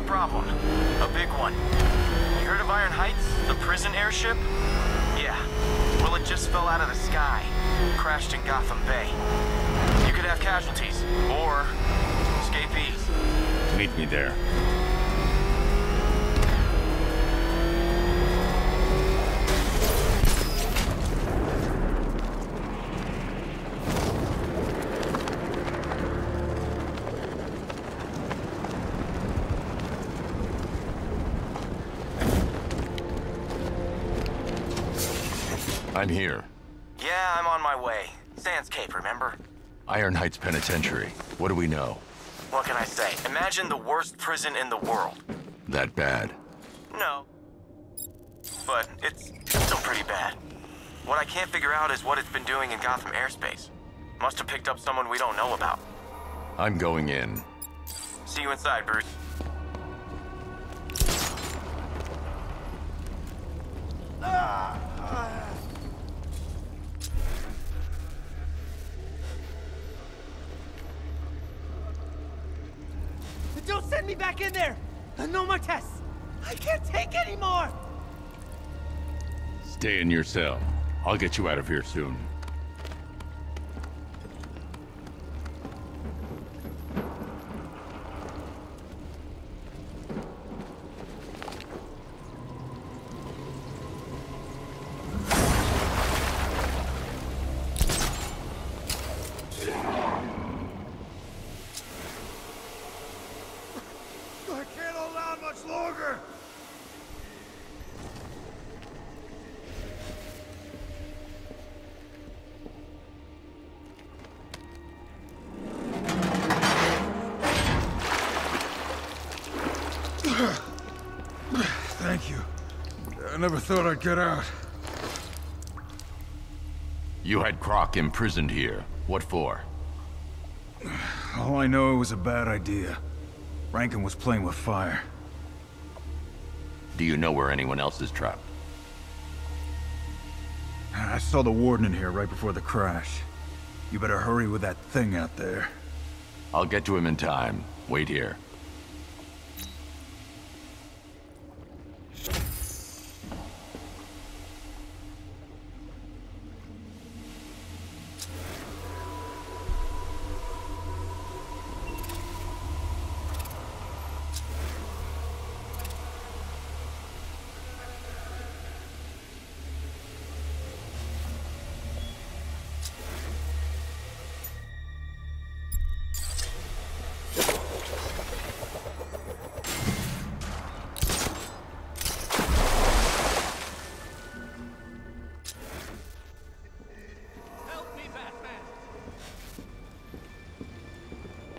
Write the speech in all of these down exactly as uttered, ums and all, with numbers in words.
got a problem. A big one. You heard of Iron Heights? The prison airship? Yeah. Well, it just fell out of the sky. Crashed in Gotham Bay. You could have casualties. Or... escapees. Meet me there. I'm here. Yeah, I'm on my way. Sands Cape, remember? Iron Heights Penitentiary. What do we know? What can I say? Imagine the worst prison in the world. That bad? No. But it's still pretty bad. What I can't figure out is what it's been doing in Gotham airspace. Must have picked up someone we don't know about. I'm going in. See you inside, Bruce. Ah! Don't send me back in there! No more tests! I can't take any more! Stay in your cell. I'll get you out of here soon. Thank you. I never thought I'd get out. You had Croc imprisoned here. What for? All I know, it was a bad idea. Rankin was playing with fire. Do you know where anyone else is trapped? I saw the Warden in here right before the crash. You better hurry with that thing out there. I'll get to him in time. Wait here.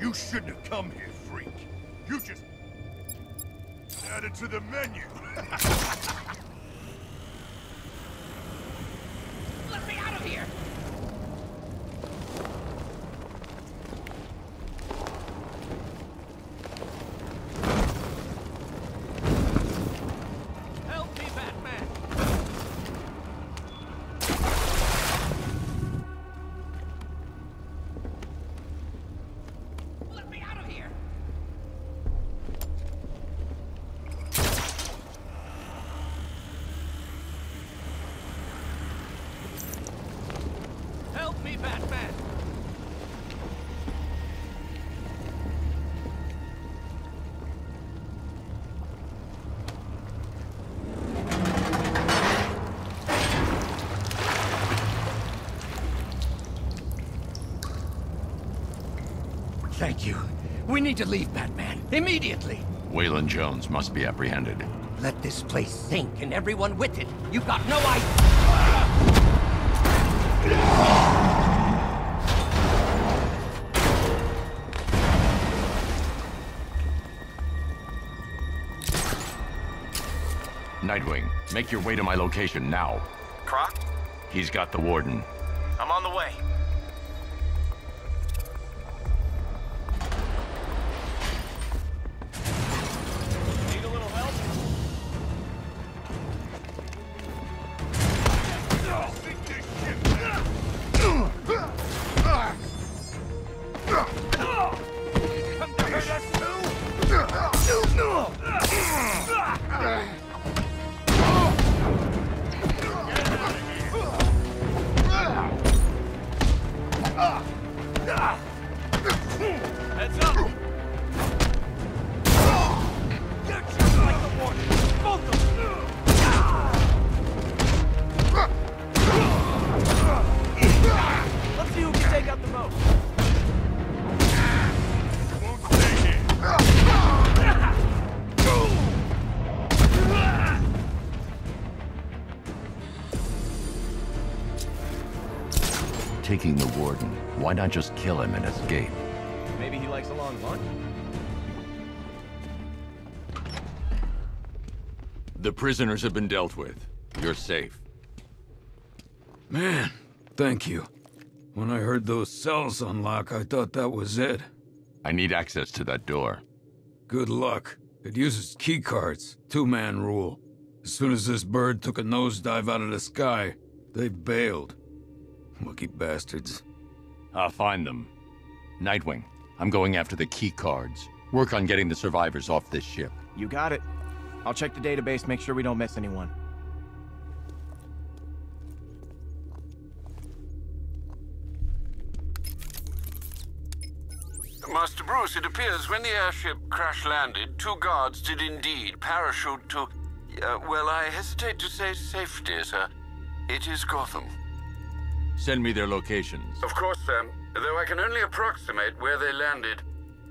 You shouldn't have come here, freak. You just added to the menu. Let me out of here! Help me, Batman! Thank you. We need to leave, Batman. Immediately! Waylon Jones must be apprehended. Let this place sink and everyone with it. You've got no idea. Ah! Nightwing, make your way to my location now. Croc? He's got the Warden. I'm on the way. Need a little help? Come to her, that's new! taking the Warden, why not just kill him and escape? Maybe he likes a long lunch? The prisoners have been dealt with. You're safe. Man, thank you. When I heard those cells unlock, I thought that was it. I need access to that door. Good luck. It uses key cards. Two-man rule. As soon as this bird took a nosedive out of the sky, they bailed. Lucky bastards. I'll find them. Nightwing, I'm going after the key cards. Work on getting the survivors off this ship. You got it. I'll check the database, make sure we don't miss anyone. Master Bruce, it appears when the airship crash-landed, two guards did indeed parachute to... Uh, well, I hesitate to say safety, sir. It is Gotham. Send me their locations. Of course, sir. Though I can only approximate where they landed.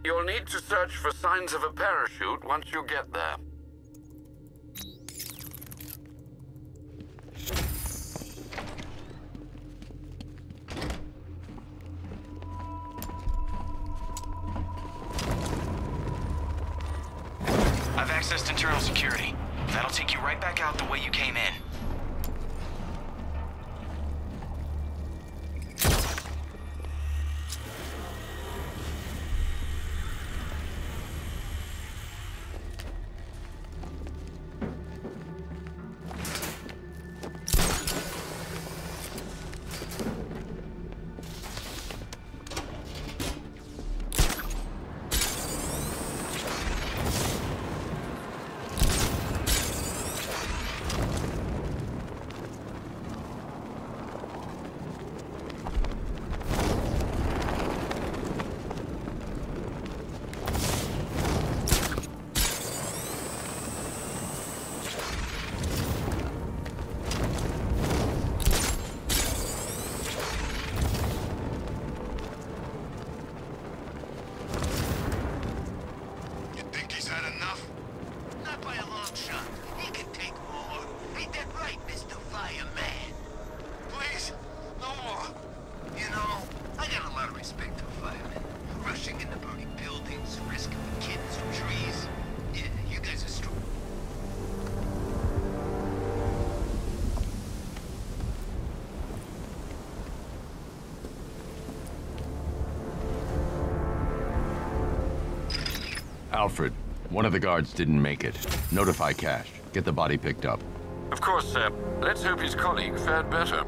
You'll need to search for signs of a parachute once you get there. I've accessed internal security. That'll take you right back out the way you came in. Alfred, one of the guards didn't make it. Notify Cash. Get the body picked up. Of course, sir. Let's hope his colleague fared better.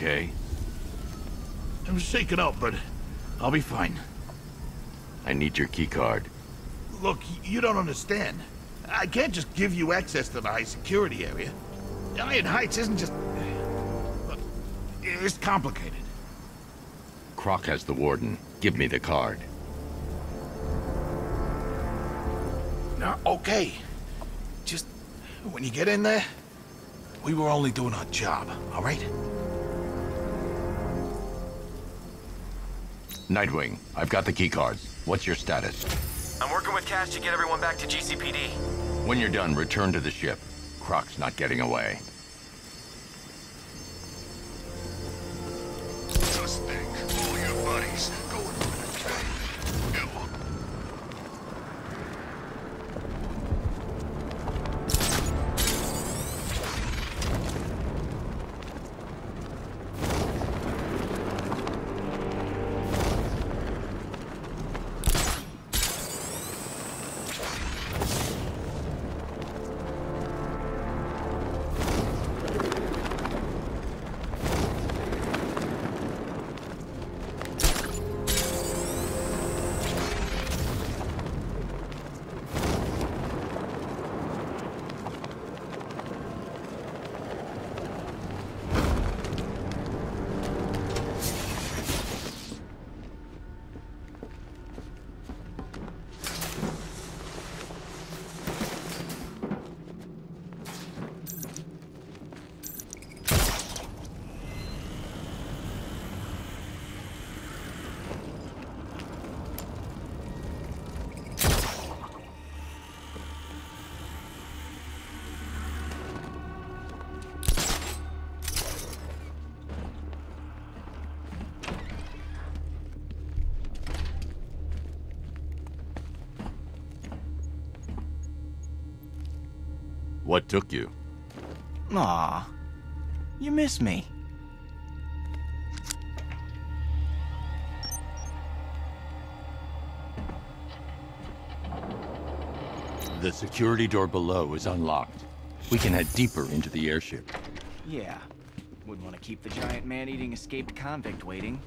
Okay. I'm shaken up, but I'll be fine. I need your key card. Look, you don't understand. I can't just give you access to the high security area. Iron Heights isn't just... Look, it's complicated. Croc has the Warden. Give me the card. Now, okay. Just, when you get in there, we were only doing our job, all right? Nightwing, I've got the key cards. What's your status? I'm working with Cash to get everyone back to G C P D. When you're done, return to the ship. Croc's not getting away. Just think, all your buddies going to the What took you? Aw, you miss me. The security door below is unlocked. We can head deeper into the airship. Yeah. Wouldn't want to keep the giant man-eating escaped convict waiting.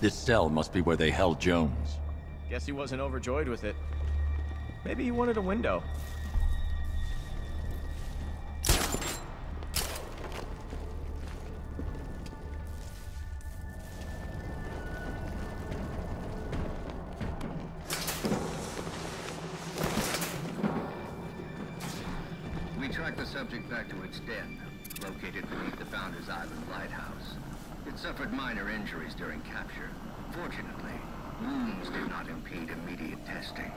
This cell must be where they held Jones. Guess he wasn't overjoyed with it. Maybe he wanted a window. We tracked the subject back to its den, located beneath the Founder's Island Lighthouse. It suffered minor injuries during capture. Fortunately, wounds did not impede immediate testing.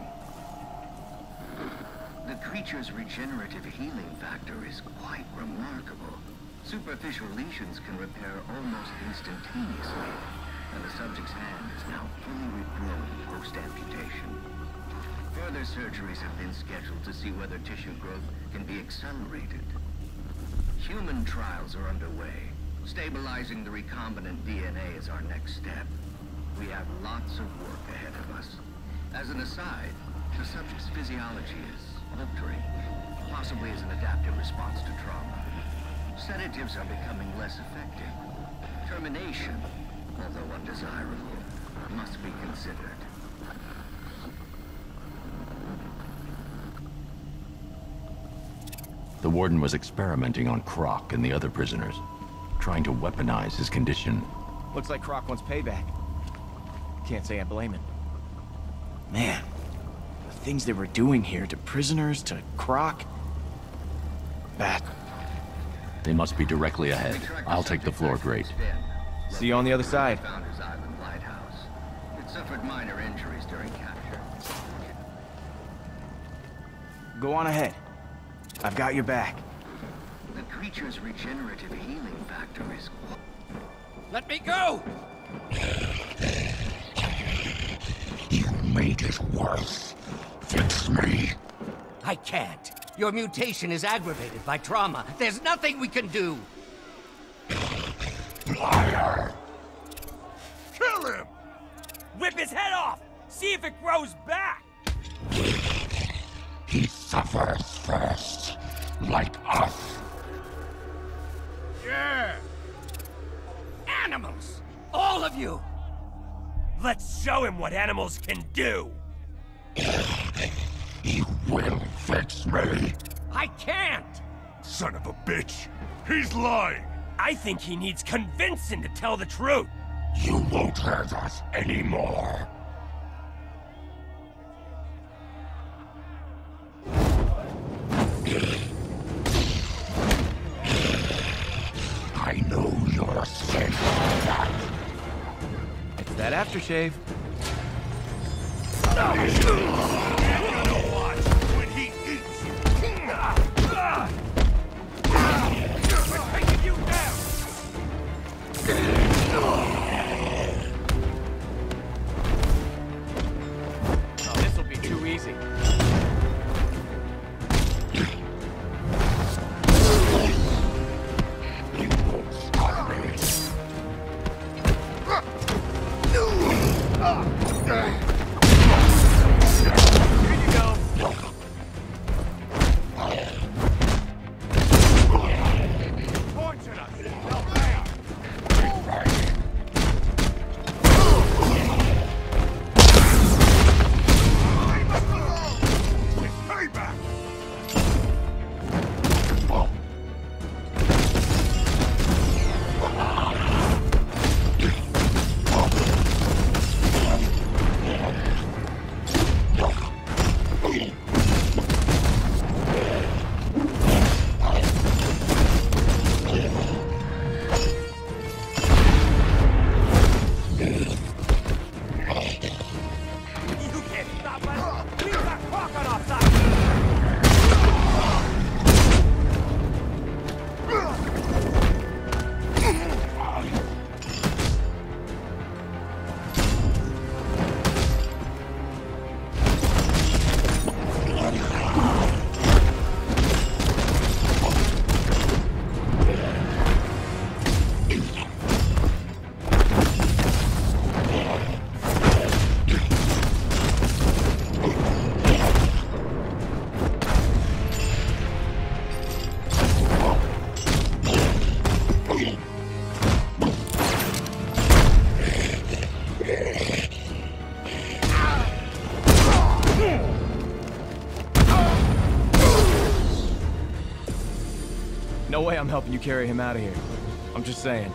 The creature's regenerative healing factor is quite remarkable. Superficial lesions can repair almost instantaneously, and the subject's hand is now fully regrown post-amputation. Further surgeries have been scheduled to see whether tissue growth can be accelerated. Human trials are underway. Stabilizing the recombinant D N A is our next step. We have lots of work ahead of us. As an aside, the subject's physiology is altering, possibly as an adaptive response to trauma. Sedatives are becoming less effective. Termination, although undesirable, must be considered. The Warden was experimenting on Croc and the other prisoners, trying to weaponize his condition. Looks like Croc wants payback. Can't say I blame him. Man, the things they were doing here to prisoners, to Croc. Bat. They must be directly ahead. I'll take the floor grate. See you on the other side. Founder's Island Lighthouse. It suffered minor injuries during capture. Go on ahead. I've got your back. The creature's regenerative healing factor is... Let me go! You made it worse. Fix me. I can't. Your mutation is aggravated by trauma. There's nothing we can do! Liar! Kill him! Whip his head off! See if it grows back! He suffers first, like us. Yeah. Animals! All of you! Let's show him what animals can do! You will fix me! I can't! Son of a bitch! He's lying! I think he needs convincing to tell the truth! You won't hurt us anymore! I know you're scared of that. It's that aftershave. No. You're gonna watch when he eats you. We're taking you down. Oh, this'll be too easy. no way I'm helping you carry him out of here. I'm just saying.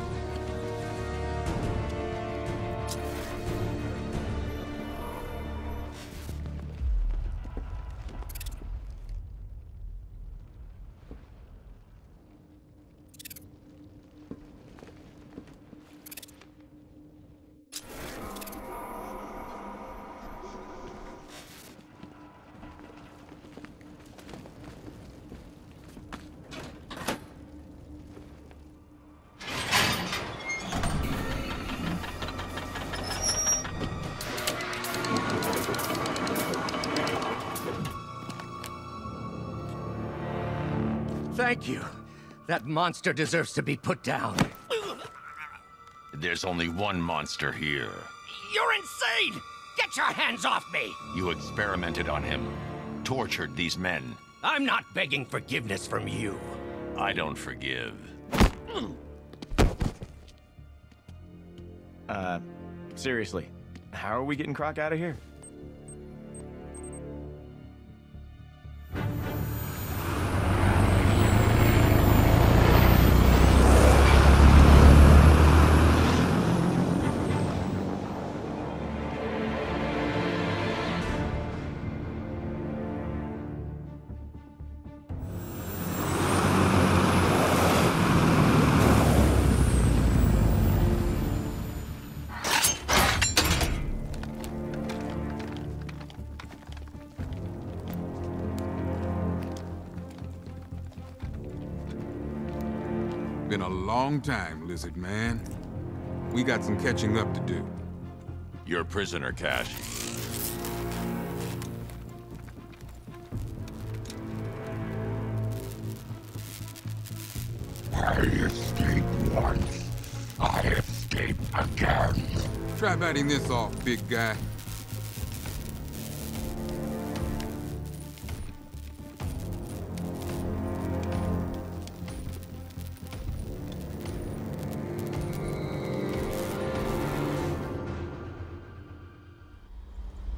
Thank you. That monster deserves to be put down. There's only one monster here. You're insane! Get your hands off me! You experimented on him, tortured these men. I'm not begging forgiveness from you. I don't forgive. Uh, seriously, how are we getting Croc out of here? Long time, lizard man. We got some catching up to do. You're a prisoner, Cash. I escaped once. I escaped again. Try biting this off, big guy.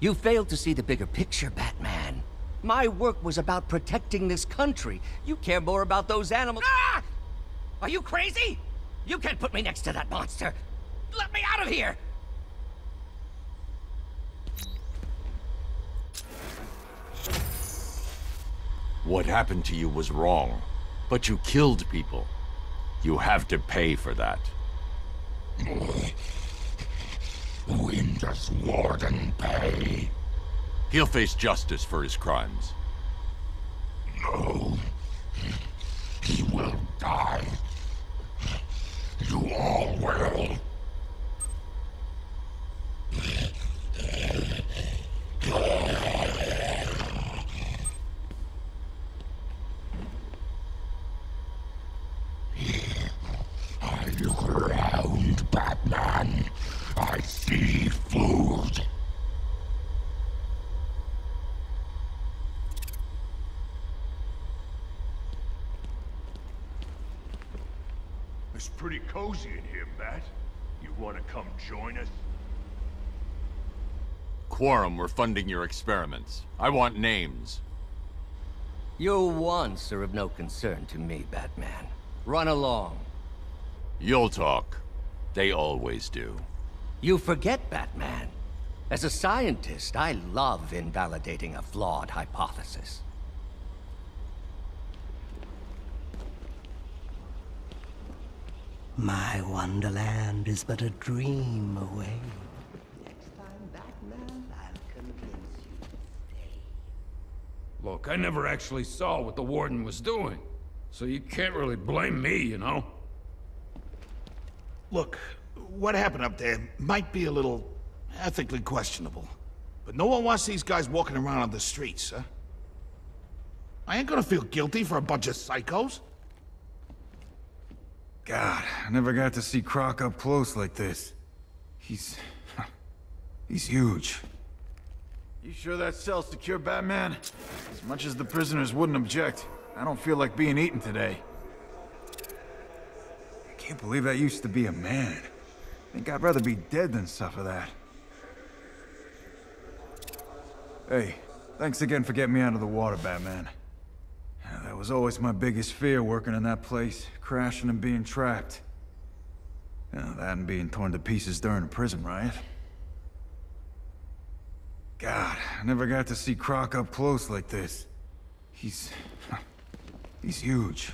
You failed to see the bigger picture, Batman. My work was about protecting this country. You care more about those animals. Ah! Are you crazy? You can't put me next to that monster. Let me out of here! What happened to you was wrong, but you killed people. You have to pay for that. When does Warden pay? He'll face justice for his crimes. No. He will die. You all will. I look around, Batman. I see food. It's pretty cozy in here, Bat. You want to come join us? Quorum, we're funding your experiments. I want names. Your wants are of no concern to me, Batman. Run along. You'll talk. They always do. You forget, Batman. As a scientist, I love invalidating a flawed hypothesis. My wonderland is but a dream away. Next time, Batman, I'll convince you to stay. Look, I never actually saw what the Warden was doing, so you can't really blame me, you know? Look. What happened up there might be a little ethically questionable. But no one wants these guys walking around on the streets, huh? I ain't gonna feel guilty for a bunch of psychos. God, I never got to see Croc up close like this. He's... he's huge. You sure that cell's secure, Batman? As much as the prisoners wouldn't object, I don't feel like being eaten today. I can't believe that used to be a man. I think I'd rather be dead than suffer that. Hey, thanks again for getting me out of the water, Batman. That was always my biggest fear working in that place, crashing and being trapped. You know, that and being torn to pieces during a prison riot. God, I never got to see Croc up close like this. He's... he's huge.